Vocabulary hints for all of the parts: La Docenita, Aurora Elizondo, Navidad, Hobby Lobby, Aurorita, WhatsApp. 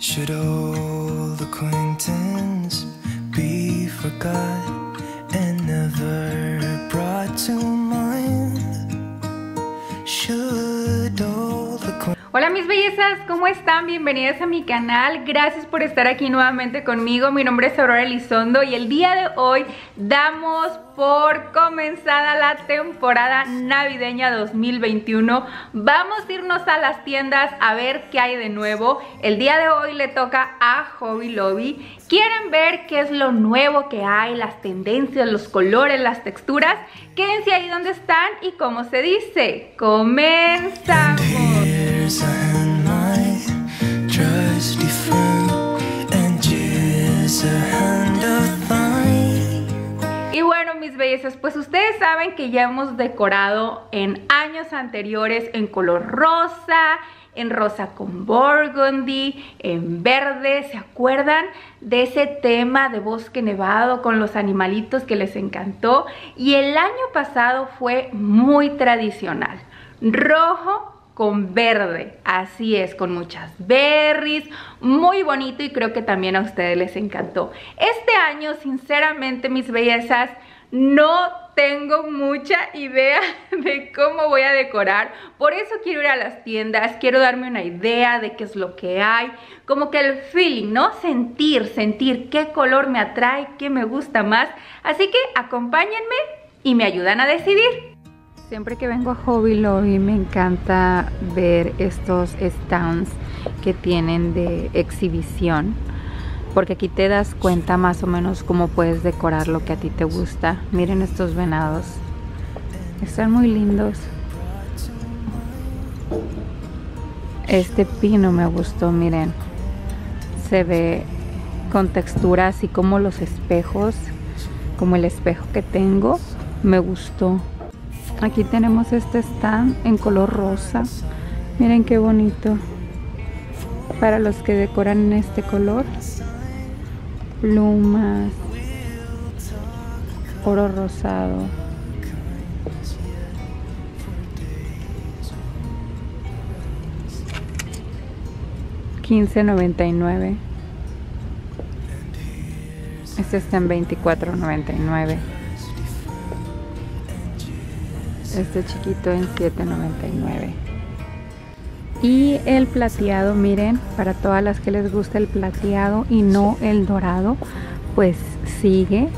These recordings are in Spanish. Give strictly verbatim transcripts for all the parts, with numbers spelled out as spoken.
Should old acquaintance be forgot and never brought to mind? Should old acquaintance. Hola mis bellezas, ¿cómo están? Bienvenidas a mi canal, gracias por estar aquí nuevamente conmigo. Mi nombre es Aurora Elizondo y el día de hoy damos por comenzada la temporada navideña dos mil veintiuno. Vamos a irnos a las tiendas a ver qué hay de nuevo. El día de hoy le toca a Hobby Lobby. ¿Quieren ver qué es lo nuevo que hay, las tendencias, los colores, las texturas? Quédense ahí donde están y como se dice, comenzamos. And my trusty friend and just a hand of mine. Y bueno mis bellezas, pues ustedes saben que ya hemos decorado en años anteriores en color rosa, en rosa con burgundy, en verde. ¿Se acuerdan de ese tema de bosque nevado con los animalitos que les encantó? Y el año pasado fue muy tradicional, rojo con verde, así es, con muchas berries, muy bonito, y creo que también a ustedes les encantó. Este año, sinceramente, mis bellezas, no tengo mucha idea de cómo voy a decorar. Por eso quiero ir a las tiendas, quiero darme una idea de qué es lo que hay, como que el feeling, ¿no? Sentir, sentir qué color me atrae, qué me gusta más. Así que acompáñenme y me ayudan a decidir. Siempre que vengo a Hobby Lobby me encanta ver estos stands que tienen de exhibición, porque aquí te das cuenta más o menos cómo puedes decorar lo que a ti te gusta. Miren estos venados, están muy lindos. Este pino me gustó, miren, se ve con textura, así como los espejos, como el espejo que tengo, me gustó. Aquí tenemos este stand en color rosa. Miren qué bonito. Para los que decoran en este color. Plumas. Oro rosado. quince noventa y nueve. Este está en veinticuatro noventa y nueve. Este chiquito en siete noventa y nueve. Y el plateado, miren, para todas las que les gusta el plateado y no el dorado, pues sigue.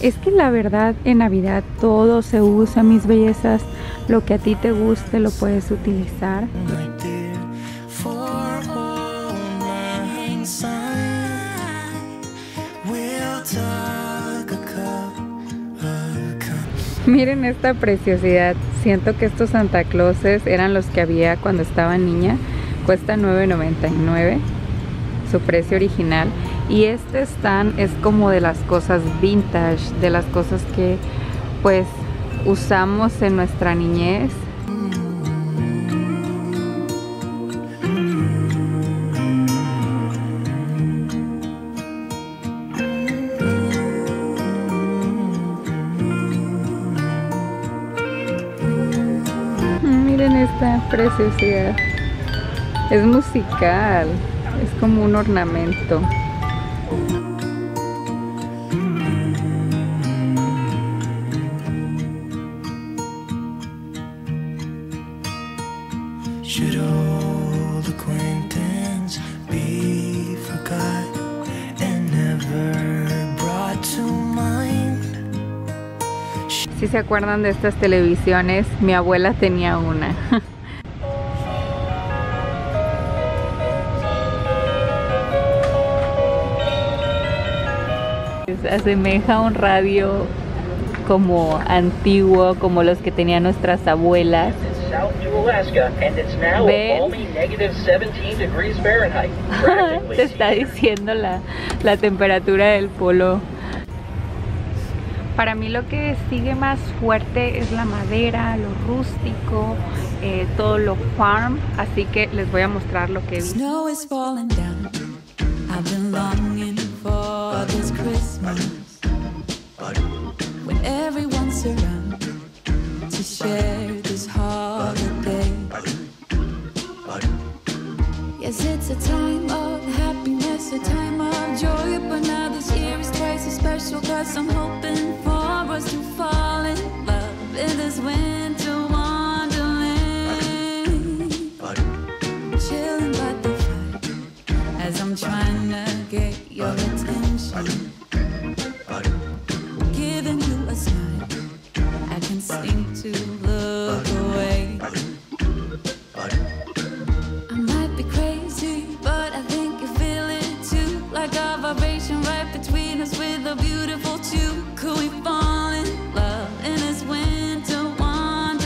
Es que la verdad en Navidad todo se usa, mis bellezas. Lo que a ti te guste lo puedes utilizar. Miren esta preciosidad, siento que estos Santa Clauses eran los que había cuando estaba niña, cuesta nueve noventa y nueve su precio original. Y este stand es como de las cosas vintage, de las cosas que pues usamos en nuestra niñez. Preciosidad, es musical, es como un ornamento. Si se acuerdan de estas televisiones, mi abuela tenía una. Asemeja un radio como antiguo, como los que tenían nuestras abuelas. ¿Ven? Te está diciendo la, la temperatura del polo. Para mí lo que sigue más fuerte es la madera, lo rústico, eh, todo lo farm. Así que les voy a mostrar lo que vi. Yes, it's a time of It's a time of joy, but now this year is twice as special, cause I'm hoping for us to fall in love in this winter wonderland. Chilling by the fire as I'm trying to get your attention, giving you a smile I can seem to look away. I might be crazy, but I think you feel it too, like a vibration right between us with a beautiful tune. Could we fall in love in this winter wonderland?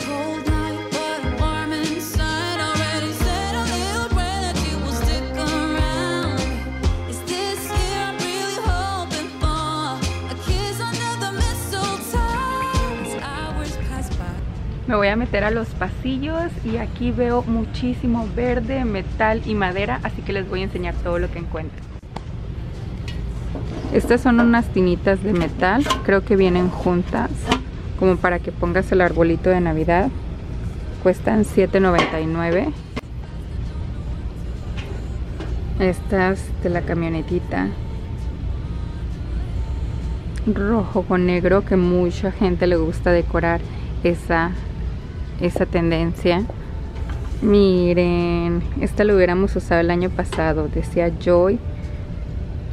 Cold night, but warm inside. Already said a little prayer that you will stick around. It's this year I'm really hoping for a kiss under the mistletoe. As hours pass by. Me voy a meter a los pasillos y aquí veo muchísimo verde, metal y madera, así que les voy a enseñar todo lo que encuentro. Estas son unas tinitas de metal, creo que vienen juntas, como para que pongas el arbolito de Navidad. Cuestan siete noventa y nueve. Estas de la camionetita. Rojo con negro, que mucha gente le gusta decorar esa... esa tendencia. Miren, esta lo hubiéramos usado el año pasado, decía Joy,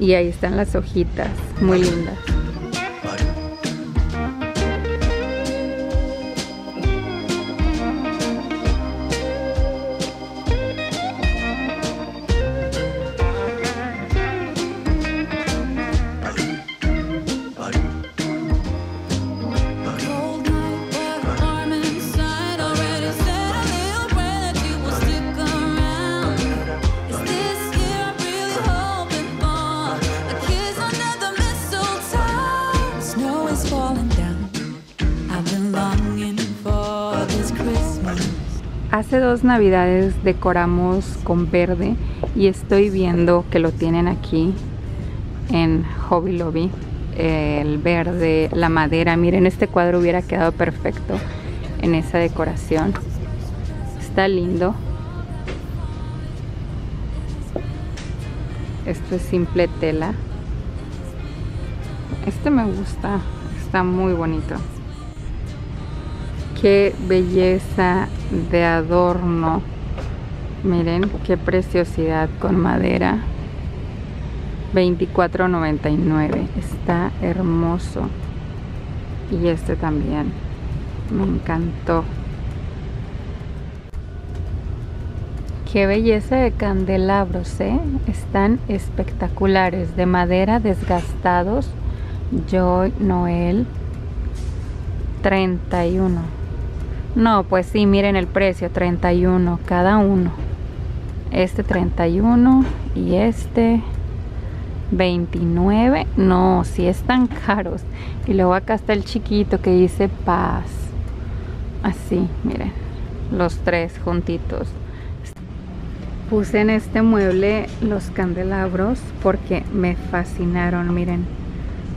y ahí están las hojitas, muy lindas. Hace dos navidades decoramos con verde y estoy viendo que lo tienen aquí en Hobby Lobby, el verde, la madera. Miren, este cuadro hubiera quedado perfecto en esa decoración, está lindo. Esto es simple tela, este me gusta, está muy bonito. Qué belleza de adorno, miren qué preciosidad con madera. Veinticuatro noventa y nueve, está hermoso. Y este también me encantó. Qué belleza de candelabros, ¿eh? Están espectaculares, de madera, desgastados. Joy Noel treinta y uno. No, pues sí, miren el precio, treinta y uno cada uno. Este treinta y uno y este veintinueve. No, sí están caros. Y luego acá está el chiquito que dice paz. Así, miren, los tres juntitos. Puse en este mueble los candelabros porque me fascinaron, miren.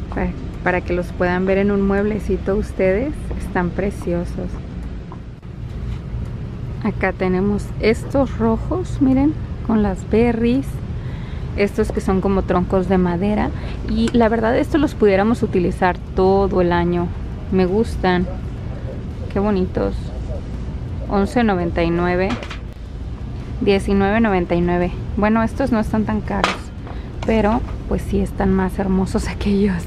Para, para que los puedan ver en un mueblecito ustedes, están preciosos. Acá tenemos estos rojos, miren, con las berries. Estos que son como troncos de madera. Y la verdad, estos los pudiéramos utilizar todo el año. Me gustan. Qué bonitos. once noventa y nueve. diecinueve noventa y nueve. Bueno, estos no están tan caros. Pero, pues sí están más hermosos aquellos.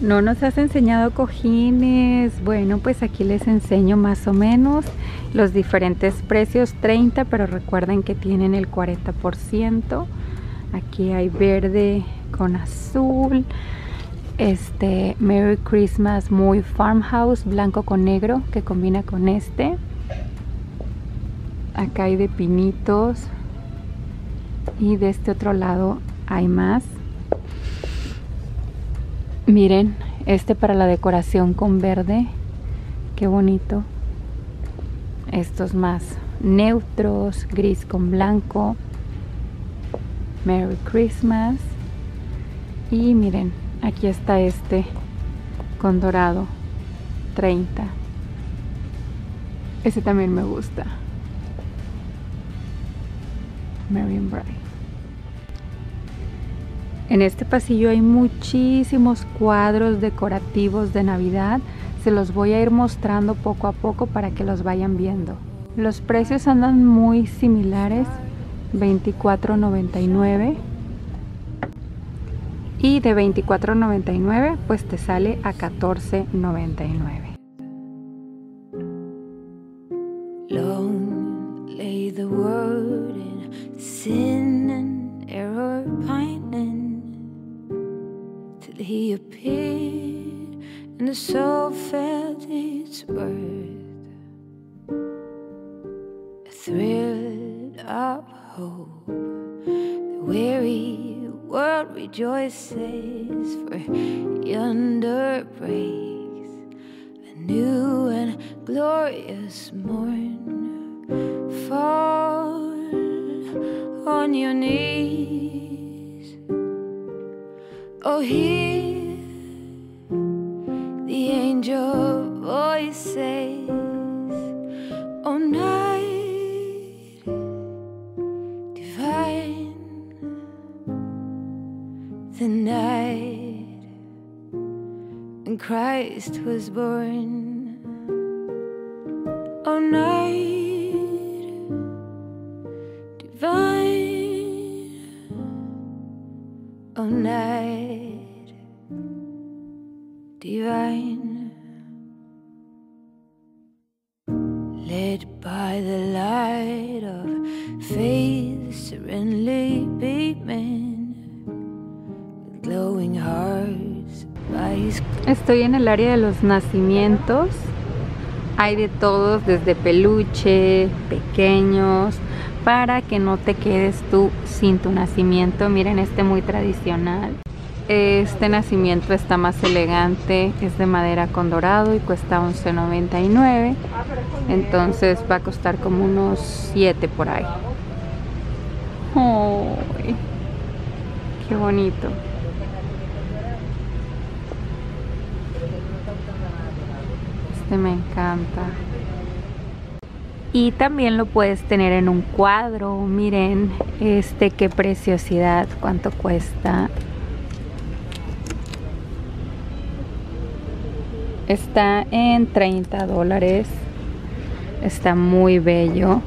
No nos has enseñado cojines. Bueno, pues aquí les enseño más o menos los diferentes precios. Treinta, pero recuerden que tienen el cuarenta por ciento. Aquí hay verde con azul, este Merry Christmas muy farmhouse, blanco con negro, que combina con este. Acá hay de pinitos y de este otro lado hay más. Miren, este para la decoración con verde, qué bonito. Estos más neutros, gris con blanco. Merry Christmas. Y miren, aquí está este con dorado, treinta. Ese también me gusta. Marion Bry. En este pasillo hay muchísimos cuadros decorativos de Navidad. Se los voy a ir mostrando poco a poco para que los vayan viendo. Los precios andan muy similares, veinticuatro noventa y nueve. Y de veinticuatro noventa y nueve pues te sale a catorce noventa y nueve. Long lay the world in sin and error pining, till he appeared and the soul felt its worth. A thrill of hope, the weary world rejoices, for yonder breaks a new and glorious morn. Fall on your knees, oh hear the angel voices, oh night the night when Christ was born. Oh night divine, oh night divine, led by the light of faith serenely beaming. Estoy en el área de los nacimientos. Hay de todos, desde peluche, pequeños, para que no te quedes tú sin tu nacimiento. Miren este muy tradicional. Este nacimiento está más elegante, es de madera con dorado y cuesta once noventa y nueve. Entonces va a costar como unos siete por ahí. ¡Oh! ¡Qué bonito! Me encanta. Y también lo puedes tener en un cuadro. Miren este, qué preciosidad. Cuánto cuesta. Está en treinta dólares. Está muy bello.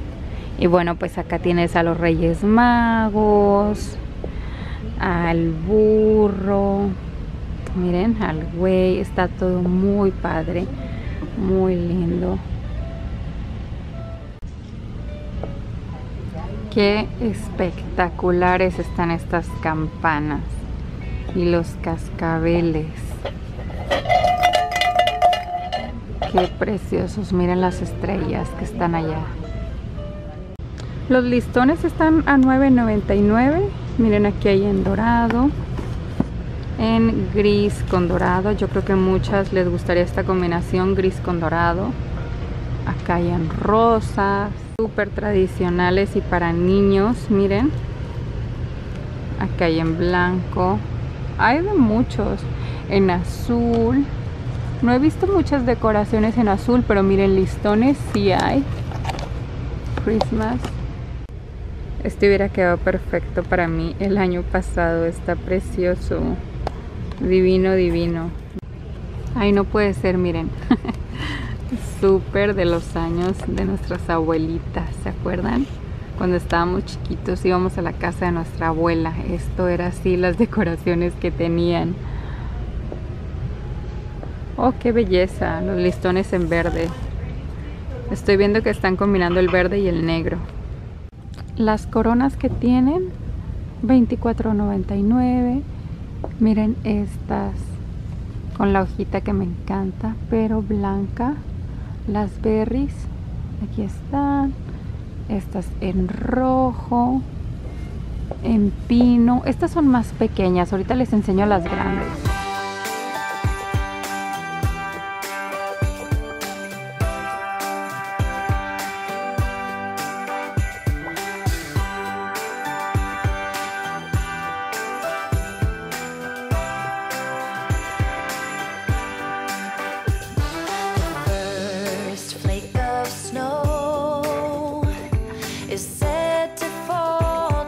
Y bueno, pues acá tienes a los Reyes Magos, al burro, miren, al güey. Está todo muy padre, muy lindo. Qué espectaculares están estas campanas y los cascabeles. Qué preciosos. Miren las estrellas que están allá. Los listones están a nueve noventa y nueve. Miren, aquí hay en dorado, en gris con dorado. Yo creo que muchas les gustaría esta combinación, gris con dorado. Acá hay en rosas, súper tradicionales y para niños. Miren, acá hay en blanco, hay de muchos, en azul. No he visto muchas decoraciones en azul, pero miren, listones sí hay. Christmas. Este hubiera quedado perfecto para mí el año pasado. Está precioso. Divino, divino. Ay, no puede ser, miren. Súper de los años de nuestras abuelitas, ¿se acuerdan? Cuando estábamos chiquitos íbamos a la casa de nuestra abuela. Esto era así, las decoraciones que tenían. Oh, qué belleza, los listones en verde. Estoy viendo que están combinando el verde y el negro. Las coronas que tienen, veinticuatro noventa y nueve. Miren estas con la hojita que me encanta, pero blanca. Las berries, aquí están. Estas en rojo, en pino. Estas son más pequeñas, ahorita les enseño las grandes. Is set to fall.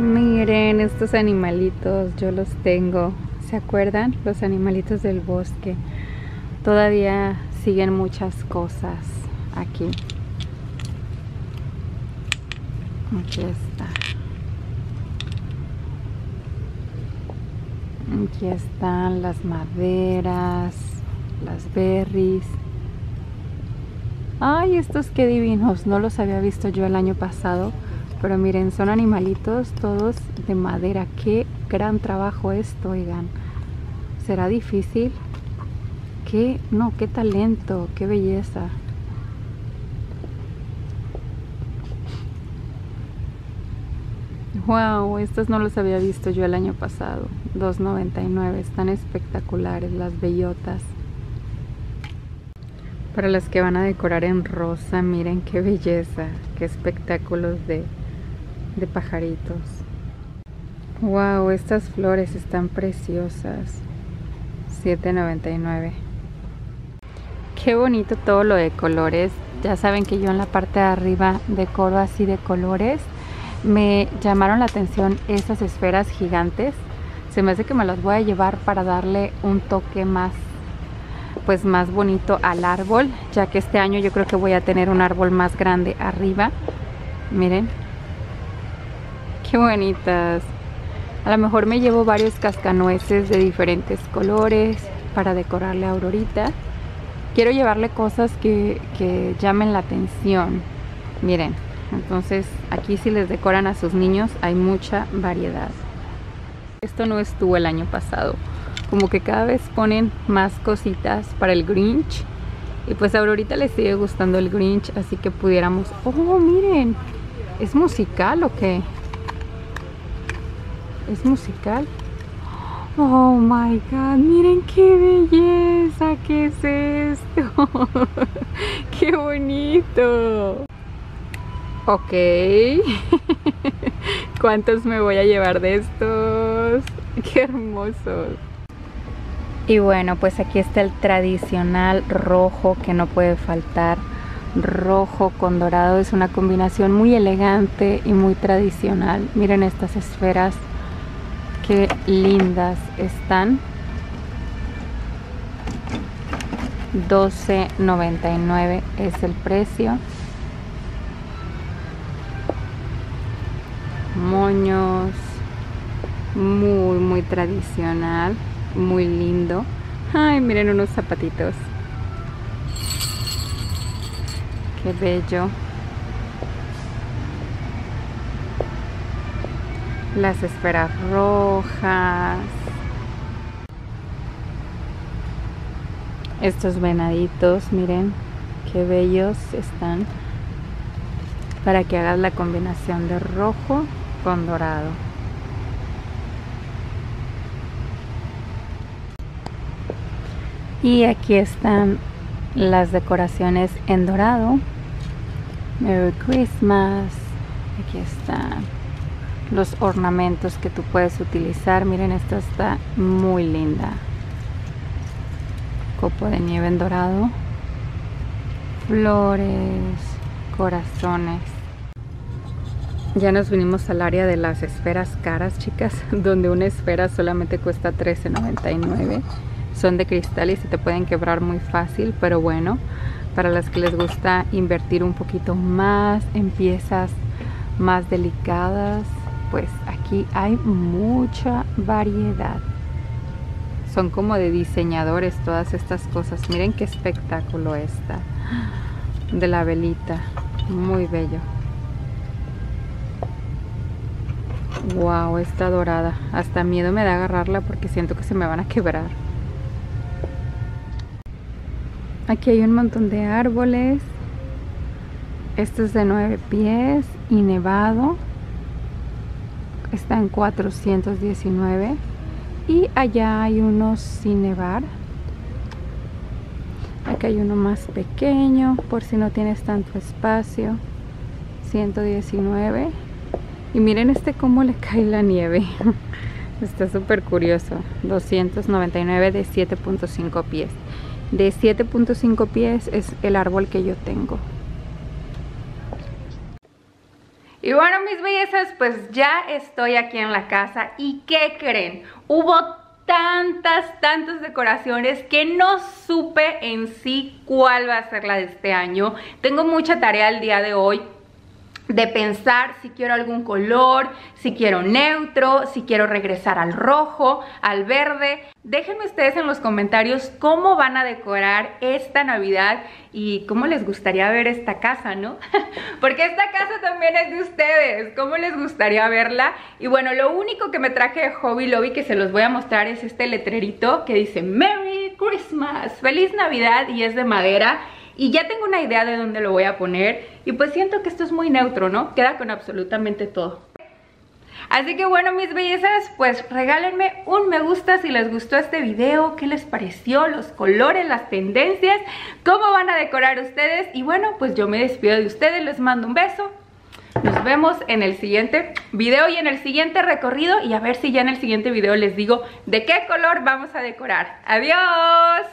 Miren estos animalitos, yo los tengo. ¿Se acuerdan? Los animalitos del bosque. Todavía siguen muchas cosas aquí. Aquí está. Aquí están las maderas, las berries. Ay, estos qué divinos. No los había visto yo el año pasado. Pero miren, son animalitos todos de madera. Qué gran trabajo esto, oigan. ¿Será difícil? Qué, no, qué talento, qué belleza. Wow, estos no los había visto yo el año pasado. dos noventa y nueve, están espectaculares las bellotas. Para las que van a decorar en rosa, miren qué belleza, qué espectáculos de, de pajaritos. Wow, estas flores están preciosas. siete noventa y nueve. Qué bonito todo lo de colores. Ya saben que yo en la parte de arriba decoro así de colores. Me llamaron la atención esas esferas gigantes. Se me hace que me las voy a llevar para darle un toque más, pues más bonito al árbol, ya que este año yo creo que voy a tener un árbol más grande arriba. Miren, qué bonitas. A lo mejor me llevo varios cascanueces de diferentes colores para decorarle a Aurorita. Quiero llevarle cosas que, que llamen la atención. Miren. Entonces aquí si les decoran a sus niños hay mucha variedad. Esto no estuvo el año pasado. Como que cada vez ponen más cositas para el Grinch. Y pues a Aurorita le sigue gustando el Grinch. Así que pudiéramos... ¡Oh, miren! ¿Es musical o qué? ¿Es musical? ¡Oh, my God! ¡Miren qué belleza! ¿Qué es esto? ¡Qué bonito! Ok, ¿cuántos me voy a llevar de estos? ¡Qué hermosos! Y bueno, pues aquí está el tradicional rojo que no puede faltar. Rojo con dorado es una combinación muy elegante y muy tradicional. Miren estas esferas, qué lindas están. doce noventa y nueve es el precio. Moños, muy muy tradicional, muy lindo. Ay, miren unos zapatitos, qué bello. Las esferas rojas, estos venaditos, miren qué bellos están, para que hagas la combinación de rojo con dorado. Y aquí están las decoraciones en dorado. Merry Christmas. Aquí están los ornamentos que tú puedes utilizar. Miren, esta está muy linda. Copo de nieve en dorado. Flores, corazones. Ya nos vinimos al área de las esferas caras, chicas, donde una esfera solamente cuesta trece noventa y nueve. Son de cristal y se te pueden quebrar muy fácil, pero bueno, para las que les gusta invertir un poquito más en piezas más delicadas, pues aquí hay mucha variedad. Son como de diseñadores todas estas cosas. Miren qué espectáculo está de la velita, muy bello. Wow, está dorada. Hasta miedo me da agarrarla porque siento que se me van a quebrar. Aquí hay un montón de árboles. Este es de nueve pies y nevado. Está en cuatrocientos diecinueve. Y allá hay unos sin nevar. Aquí hay uno más pequeño por si no tienes tanto espacio. ciento diecinueve. Y miren este cómo le cae la nieve. Está súper curioso. doscientos noventa y nueve de siete punto cinco pies. De siete punto cinco pies es el árbol que yo tengo. Y bueno, mis bellezas, pues ya estoy aquí en la casa. ¿Y qué creen? Hubo tantas, tantas decoraciones que no supe en sí cuál va a ser la de este año. Tengo mucha tarea el día de hoy de pensar si quiero algún color, si quiero neutro, si quiero regresar al rojo, al verde. Déjenme ustedes en los comentarios cómo van a decorar esta Navidad y cómo les gustaría ver esta casa, ¿no? Porque esta casa también es de ustedes, cómo les gustaría verla. Y bueno, lo único que me traje de Hobby Lobby que se los voy a mostrar es este letrerito que dice Merry Christmas, Feliz Navidad, y es de madera. Y ya tengo una idea de dónde lo voy a poner. Y pues siento que esto es muy neutro, ¿no? Queda con absolutamente todo. Así que bueno, mis bellezas, pues regálenme un me gusta si les gustó este video. ¿Qué les pareció? Los colores, las tendencias. ¿Cómo van a decorar ustedes? Y bueno, pues yo me despido de ustedes. Les mando un beso. Nos vemos en el siguiente video y en el siguiente recorrido. Y a ver si ya en el siguiente video les digo de qué color vamos a decorar. ¡Adiós!